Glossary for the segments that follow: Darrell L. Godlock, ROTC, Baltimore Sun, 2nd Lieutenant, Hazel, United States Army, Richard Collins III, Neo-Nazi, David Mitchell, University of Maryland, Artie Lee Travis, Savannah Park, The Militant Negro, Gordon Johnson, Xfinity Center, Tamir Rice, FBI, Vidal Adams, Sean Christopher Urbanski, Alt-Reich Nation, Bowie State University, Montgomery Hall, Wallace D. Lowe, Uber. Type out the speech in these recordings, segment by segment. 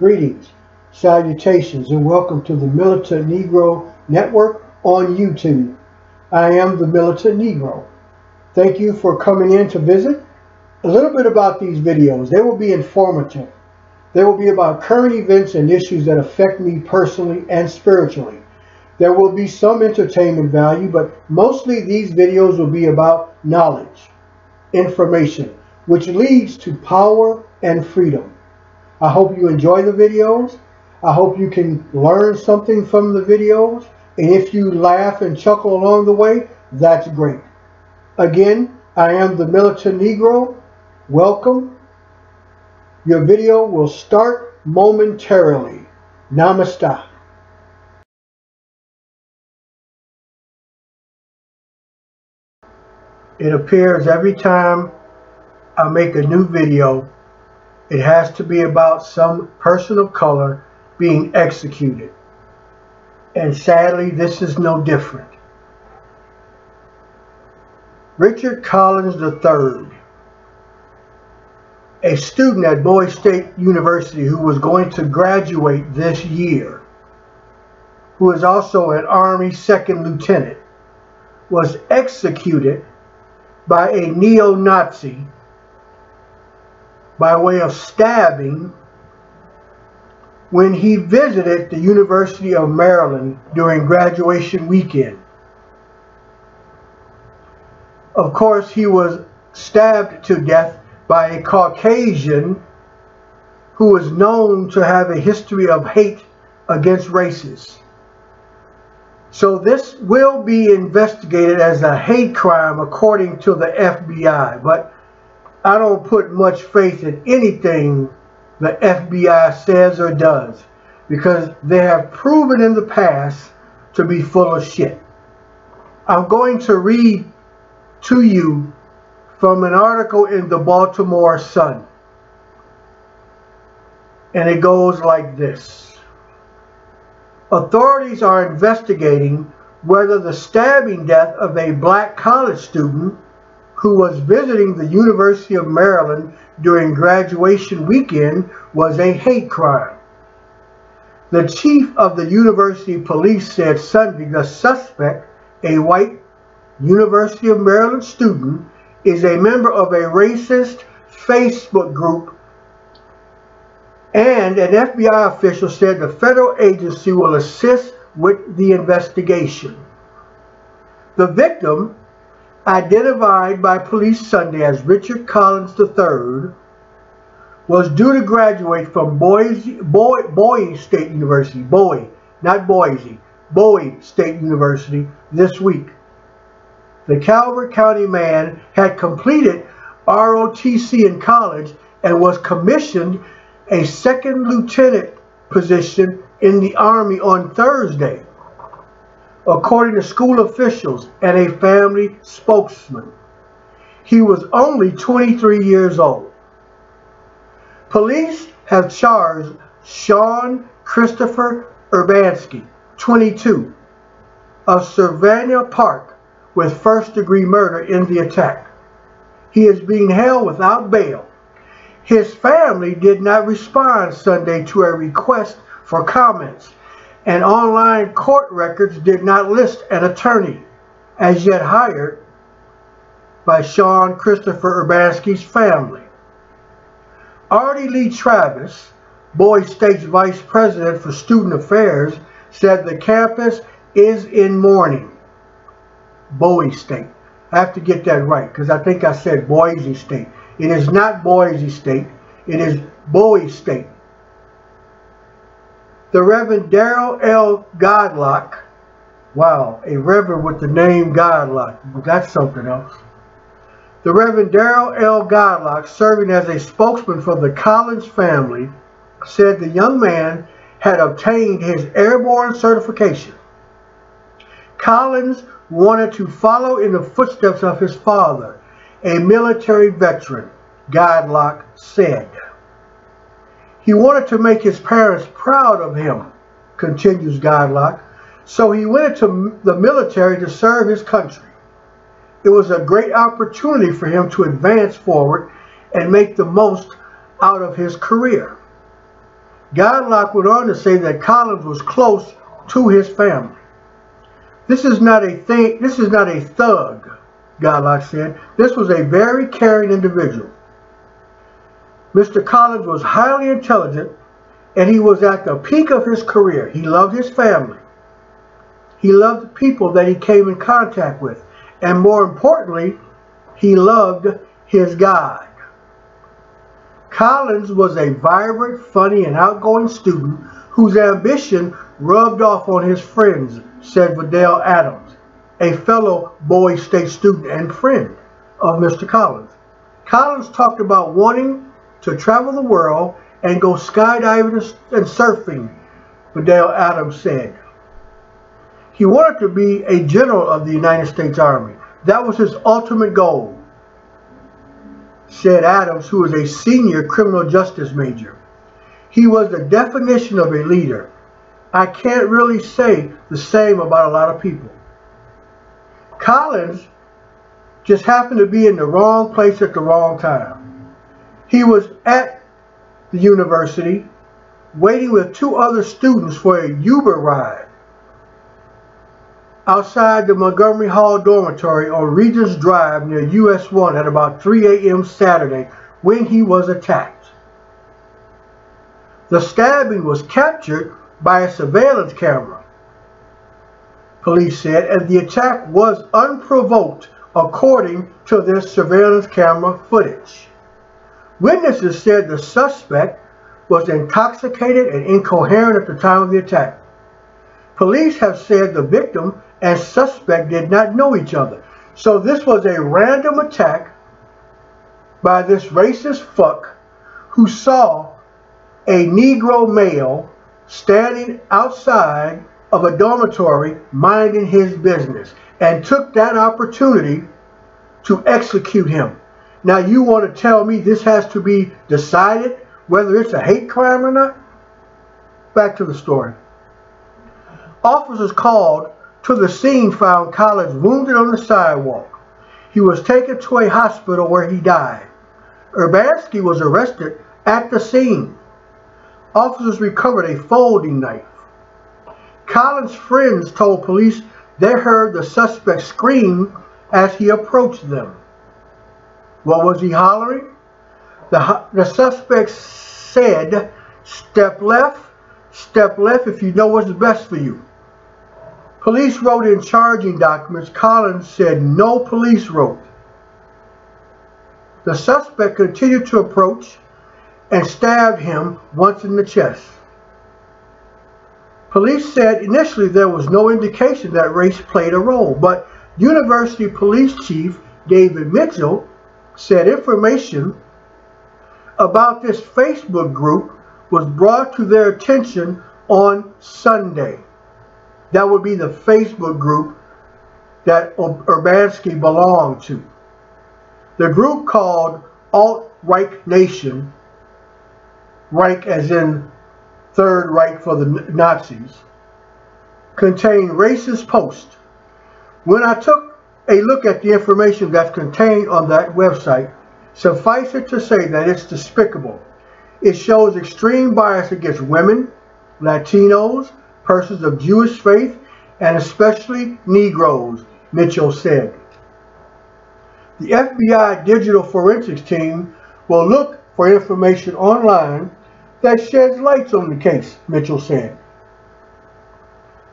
Greetings, salutations, and welcome to the Militant Negro Network on YouTube. I am the Militant Negro. Thank you for coming in to visit. A little bit about these videos. They will be informative. They will be about current events and issues that affect me personally and spiritually. There will be some entertainment value, but mostly these videos will be about knowledge, information, which leads to power and freedom. I hope you enjoy the videos. I hope you can learn something from the videos. And if you laugh and chuckle along the way, that's great. Again, I am the Militant Negro. Welcome. Your video will start momentarily. Namaste. It appears every time I make a new video, it has to be about some person of color being executed. And sadly, this is no different. Richard Collins III, a student at Bowie State University who was going to graduate this year, who is also an Army second lieutenant, was executed by a neo-Nazi by way of stabbing when he visited the University of Maryland during graduation weekend. Of course, he was stabbed to death by a Caucasian who was known to have a history of hate against races. So this will be investigated as a hate crime according to the FBI, but I don't put much faith in anything the FBI says or does, because they have proven in the past to be full of shit. I'm going to read to you from an article in the Baltimore Sun, and it goes like this. Authorities are investigating whether the stabbing death of a black college student who was visiting the University of Maryland during graduation weekend was a hate crime. The chief of the university police said Sunday the suspect, a white University of Maryland student, is a member of a racist Facebook group, and an FBI official said the federal agency will assist with the investigation. The victim, identified by police Sunday as Richard Collins III, was due to graduate from Bowie State University, Bowie State University this week. The Calvert County man had completed ROTC in college and was commissioned a second lieutenant position in the Army on Thursday, according to school officials and a family spokesman. He was only 23 years old. Police have charged Sean Christopher Urbanski, 22, of Savannah Park with first-degree murder in the attack. He is being held without bail. His family did not respond Sunday to a request for comments, and online court records did not list an attorney as yet hired by Sean Christopher Urbanski's family. Artie Lee Travis, Bowie State's Vice President for Student Affairs, said the campus is in mourning. Bowie State. I have to get that right because I think I said Boise State. It is not Boise State, it is Bowie State. The Reverend Darrell L. Godlock, wow, a reverend with the name Godlock, that's something else. The Reverend Darrell L. Godlock, serving as a spokesman for the Collins family, said the young man had obtained his airborne certification. Collins wanted to follow in the footsteps of his father, a military veteran, Godlock said. He wanted to make his parents proud of him, continues Godlock, so he went into the military to serve his country. It was a great opportunity for him to advance forward and make the most out of his career. Godlock went on to say that Collins was close to his family. This is not a thug, Godlock said. This was a very caring individual. Mr. Collins was highly intelligent, and he was at the peak of his career. He loved his family. He loved the people that he came in contact with. And more importantly, he loved his God. Collins was a vibrant, funny, and outgoing student whose ambition rubbed off on his friends, said Vidal Adams, a fellow Bowie State student and friend of Mr. Collins. Collins talked about wanting to travel the world and go skydiving and surfing, Vidal Adams said. He wanted to be a general of the United States Army. That was his ultimate goal, said Adams, who was a senior criminal justice major. He was the definition of a leader. I can't really say the same about a lot of people. Collins just happened to be in the wrong place at the wrong time. He was at the university waiting with two other students for a Uber ride outside the Montgomery Hall dormitory on Regents Drive near US 1 at about 3 a.m. Saturday when he was attacked. The stabbing was captured by a surveillance camera, police said, and the attack was unprovoked according to this surveillance camera footage. Witnesses said the suspect was intoxicated and incoherent at the time of the attack. Police have said the victim and suspect did not know each other. So this was a random attack by this racist fuck who saw a Negro male standing outside of a dormitory minding his business and took that opportunity to execute him. Now you want to tell me this has to be decided whether it's a hate crime or not? Back to the story. Officers called to the scene found Collins wounded on the sidewalk. He was taken to a hospital where he died. Urbanski was arrested at the scene. Officers recovered a folding knife. Collins' friends told police they heard the suspect scream as he approached them. What was he hollering? The suspect said, step left if you know what's best for you. Police wrote in charging documents, Collins said no police wrote. The suspect continued to approach and stabbed him once in the chest. Police said initially there was no indication that race played a role, but University Police Chief David Mitchell said information about this Facebook group was brought to their attention on Sunday. That would be the Facebook group that Urbanski belonged to. The group called Alt-Reich Nation, Reich as in Third Reich for the Nazis, contained racist posts. When I took a look at the information that's contained on that website, suffice it to say that it's despicable. It shows extreme bias against women, Latinos, persons of Jewish faith, and especially Negroes, Mitchell said. The FBI digital forensics team will look for information online that sheds light on the case, Mitchell said.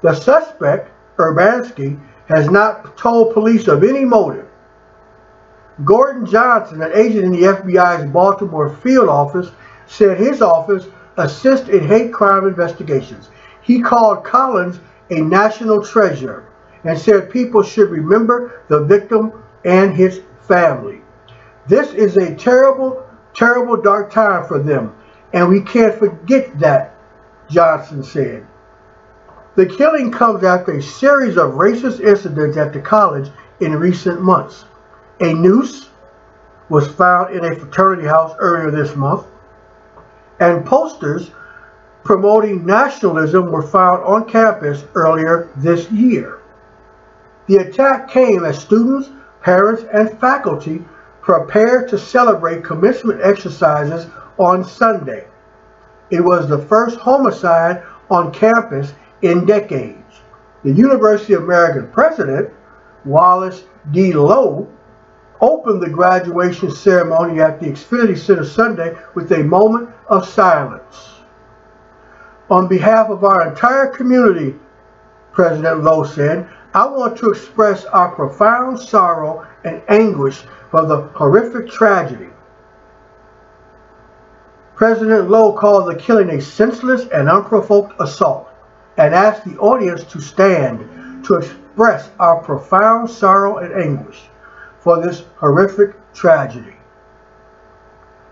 The suspect, Urbanski, has not told police of any motive. Gordon Johnson, an agent in the FBI's Baltimore field office, said his office assists in hate crime investigations. He called Collins a national treasure and said people should remember the victim and his family. This is a terrible, terrible dark time for them, and we can't forget that, Johnson said. The killing comes after a series of racist incidents at the college in recent months. A noose was found in a fraternity house earlier this month, and posters promoting nationalism were found on campus earlier this year. The attack came as students, parents, and faculty prepared to celebrate commencement exercises on Sunday. It was the first homicide on campus in decades. The University of Maryland president, Wallace D. Lowe, opened the graduation ceremony at the Xfinity Center Sunday with a moment of silence. On behalf of our entire community, President Lowe said, I want to express our profound sorrow and anguish for the horrific tragedy. President Lowe called the killing a senseless and unprovoked assault and asked the audience to stand to express our profound sorrow and anguish for this horrific tragedy.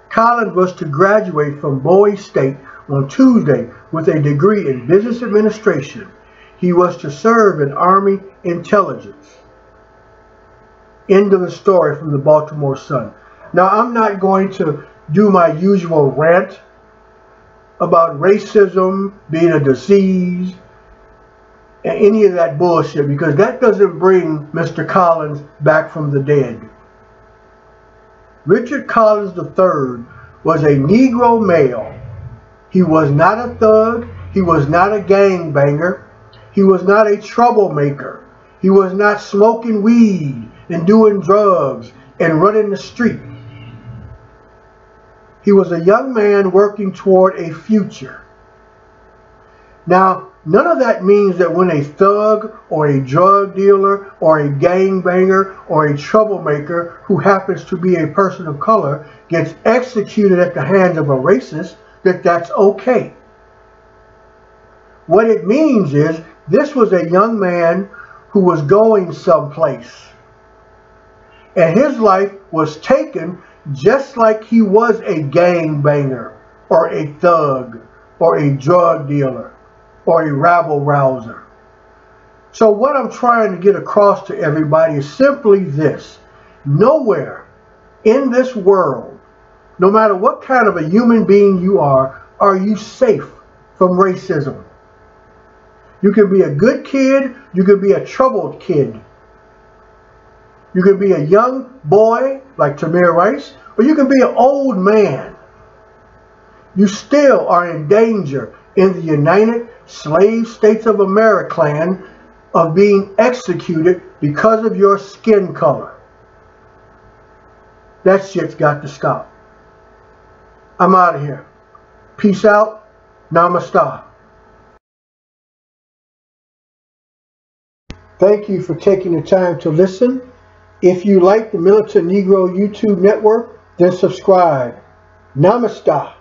Collins was to graduate from Bowie State on Tuesday with a degree in business administration. He was to serve in Army intelligence. End of the story from the Baltimore Sun. Now, I'm not going to do my usual rant about racism being a disease and any of that bullshit, because that doesn't bring Mr. Collins back from the dead. Richard Collins III was a Negro male. He was not a thug. He was not a gangbanger. He was not a troublemaker. He was not smoking weed and doing drugs and running the street. He was a young man working toward a future. Now, none of that means that when a thug or a drug dealer or a gangbanger or a troublemaker who happens to be a person of color gets executed at the hands of a racist, that that's okay. What it means is this was a young man who was going someplace, and his life was taken just like he was a gangbanger or a thug or a drug dealer or a rabble-rouser. So what I'm trying to get across to everybody is simply this. Nowhere in this world, no matter what kind of a human being you are you safe from racism. You can be a good kid, you can be a troubled kid. You can be a young boy like Tamir Rice, or you can be an old man. You still are in danger in the United Slave States of America of being executed because of your skin color. That shit's got to stop. I'm out of here. Peace out. Namaste. Thank you for taking the time to listen. If you like the Militant Negro YouTube network, then subscribe. Namaste.